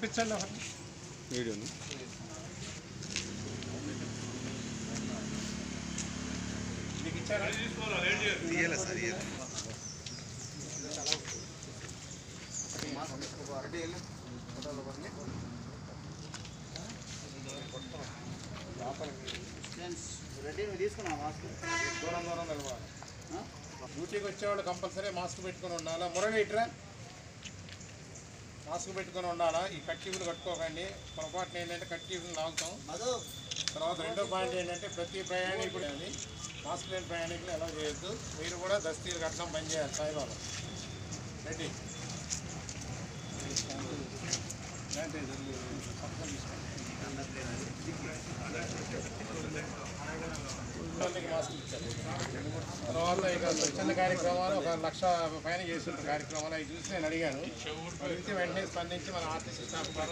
పంపించండి ఒకటి వీడియోని. మీకు ఇచ్చారా? తీయాలి సార్ ఇది. రెడ్డి నువ్వు తీసుకున్నావు మాస్క్? దూరం దూరం తెలవాలి. డ్యూటీకి వచ్చేవాళ్ళు కంపల్సరీ మాస్క్ పెట్టుకుని ఉండాలా. మురళి ఇట్రా, మాస్క్ పెట్టుకుని ఉండాలా. ఈ కట్టీపులు కట్టుకోకండి. పొరపాటున ఏంటంటే కట్టీపులు లాగుతాం. తర్వాత రెండో పాయింట్ ఏంటంటే ప్రతి ప్రయాణికుడు అని మాస్క్ లేని ప్రయాణికులు ఎలా చేయొద్దు. మీరు కూడా దస్తీలు కట్టడం బంద్ చేయాలి. సాయిబాబా రెడ్డి మాస్క్ ఇచ్చారు. తర్వాత ఇక స్వచ్ఛంద కార్యక్రమాలు 1,00,000 పైన చేస్తున్న కార్యక్రమాలు అవి చూసి నేను అడిగాను. అడిగితే వెంటనే స్పందించి మన ఆర్టీసీ స్టాఫ్